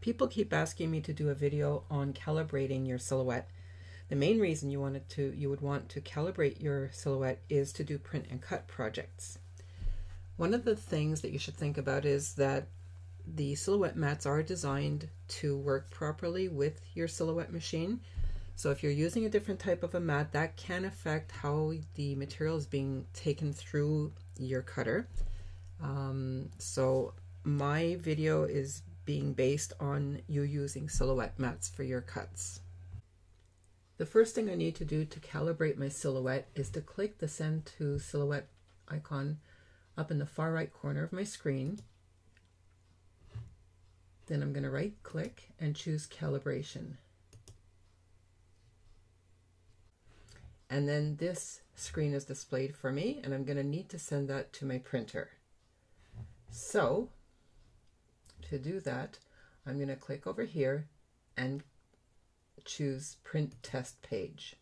People keep asking me to do a video on calibrating your silhouette. The main reason you would want to calibrate your silhouette is to do print and cut projects. One of the things that you should think about is that the silhouette mats are designed to work properly with your silhouette machine. So if you're using a different type of a mat, that can affect how the material is being taken through your cutter. So my video is being based on you using silhouette mats for your cuts. The first thing I need to do to calibrate my silhouette is to click the Send to Silhouette icon up in the far right corner of my screen. Then I'm going to right click and choose calibration. And then this screen is displayed for me, and I'm going to need to send that to my printer. So to do that, I'm going to click over here and choose print test page.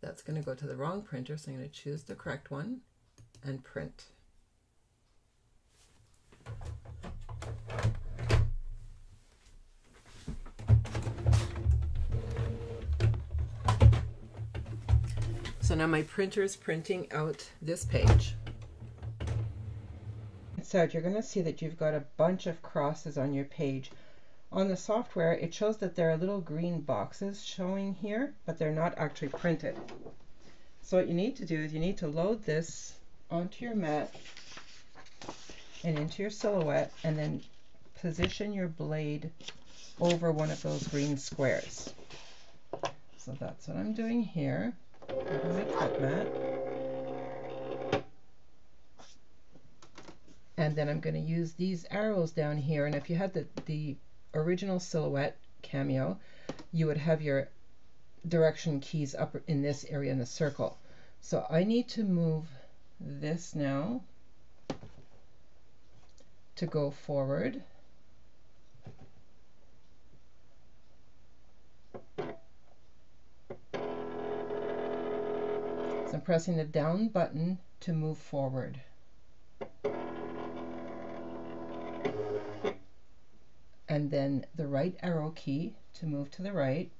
That's going to go to the wrong printer, so I'm going to choose the correct one and print. So now my printer is printing out this page. So you're going to see that you've got a bunch of crosses on your page. On the software, it shows that there are little green boxes showing here, but they're not actually printed. So what you need to do is you need to load this onto your mat and into your silhouette, and then position your blade over one of those green squares. So that's what I'm doing here. Over my cut mat. And then I'm going to use these arrows down here, and if you had the original Silhouette Cameo, you would have your direction keys up in this area in the circle. So I need to move this now to go forward. So I'm pressing the down button to move forward. And then the right arrow key to move to the right.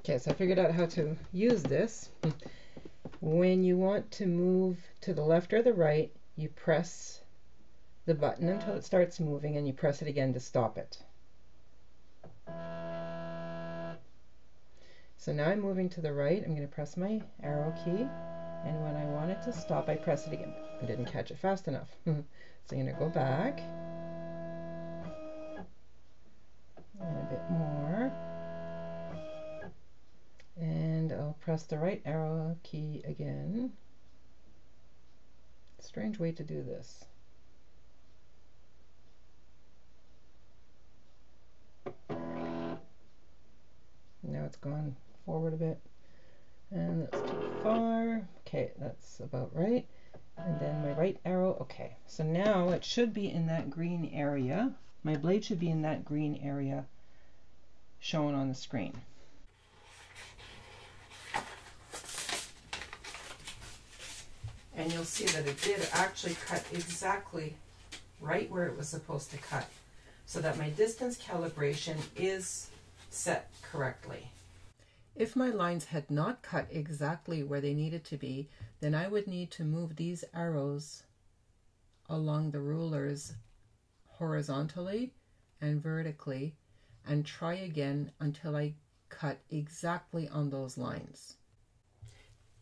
Okay, so I figured out how to use this. When you want to move to the left or the right, you press the button until it starts moving, and you press it again to stop it. So now I'm moving to the right. I'm going to press my arrow key, and when I want it to stop, I press it again. I didn't catch it fast enough. So I'm going to go back and a bit more. And I'll press the right arrow key again. Strange way to do this. Now it's gone forward a bit. And that's too far. Okay, that's about right. And then my right arrow. Okay, so now it should be in that green area. My blade should be in that green area shown on the screen. And you'll see that it did actually cut exactly right where it was supposed to cut, so that my distance calibration is set correctly. If my lines had not cut exactly where they needed to be, then I would need to move these arrows along the rulers horizontally and vertically and try again until I cut exactly on those lines.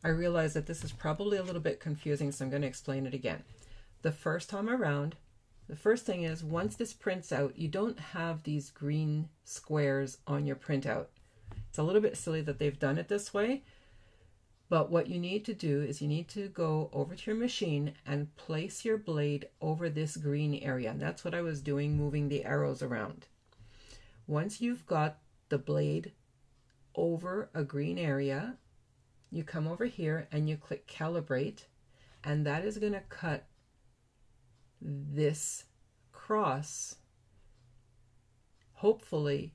I realize that this is probably a little bit confusing, so I'm going to explain it again. The first time around, the first thing is, once this prints out, you don't have these green squares on your printout. It's a little bit silly that they've done it this way, but what you need to do is you need to go over to your machine and place your blade over this green area, and that's what I was doing, moving the arrows around. Once you've got the blade over a green area, you come over here and you click calibrate, and that is going to cut this cross, hopefully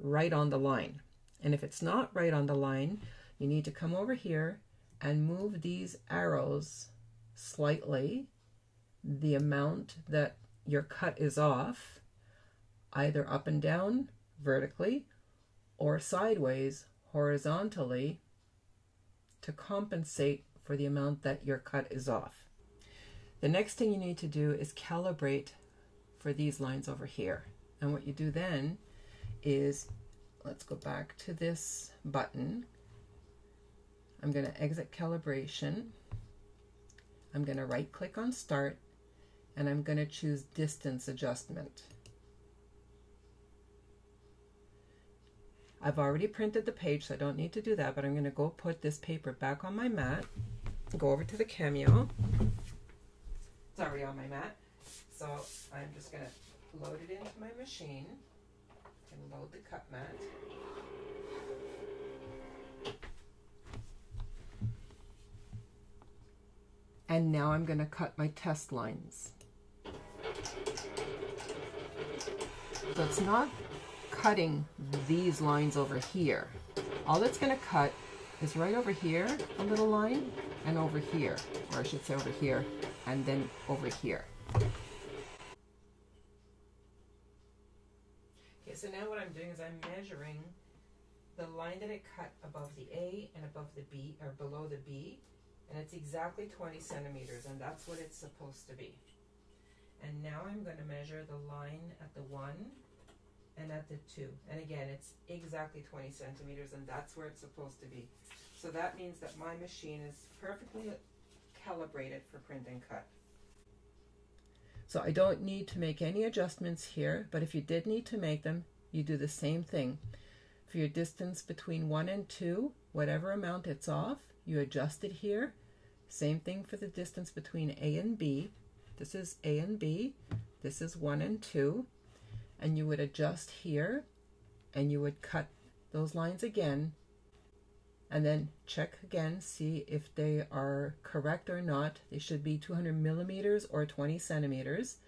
right on the line. And if it's not right on the line, you need to come over here and move these arrows slightly, the amount that your cut is off, either up and down vertically or sideways horizontally, to compensate for the amount that your cut is off. The next thing you need to do is calibrate for these lines over here. And what you do then is, let's go back to this button. I'm going to exit calibration. I'm going to right click on start, and I'm going to choose distance adjustment. I've already printed the page, so I don't need to do that, but I'm going to go put this paper back on my mat, go over to the Cameo. It's already on my mat, so I'm just going to load it into my machine and load the cut mat. And now I'm going to cut my test lines. So it's not cutting these lines over here. All it's going to cut is right over here, a little line, and over here, or I should say over here, and then over here. Okay, so now what I'm doing is I'm measuring the line that I cut above the A and above the B, or below the B, and it's exactly 20 centimeters, and that's what it's supposed to be. And now I'm going to measure the line at the 1 and at the 2, and again it's exactly 20 centimeters, and that's where it's supposed to be. So that means that my machine is perfectly calibrated for print and cut. So I don't need to make any adjustments here, but if you did need to make them, you do the same thing. For your distance between 1 and 2, whatever amount it's off, you adjust it here. Same thing for the distance between A and B. This is A and B, this is 1 and 2, and you would adjust here, and you would cut those lines again, and then check again, see if they are correct or not. They should be 200 millimeters or 20 centimeters,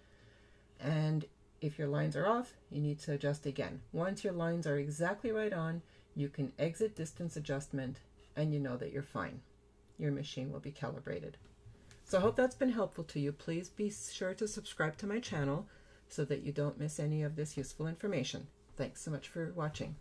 and if your lines are off, you need to adjust again. Once your lines are exactly right on, you can exit distance adjustment, and you know that you're fine. Your machine will be calibrated. So I hope that's been helpful to you. Please be sure to subscribe to my channel so that you don't miss any of this useful information. Thanks so much for watching.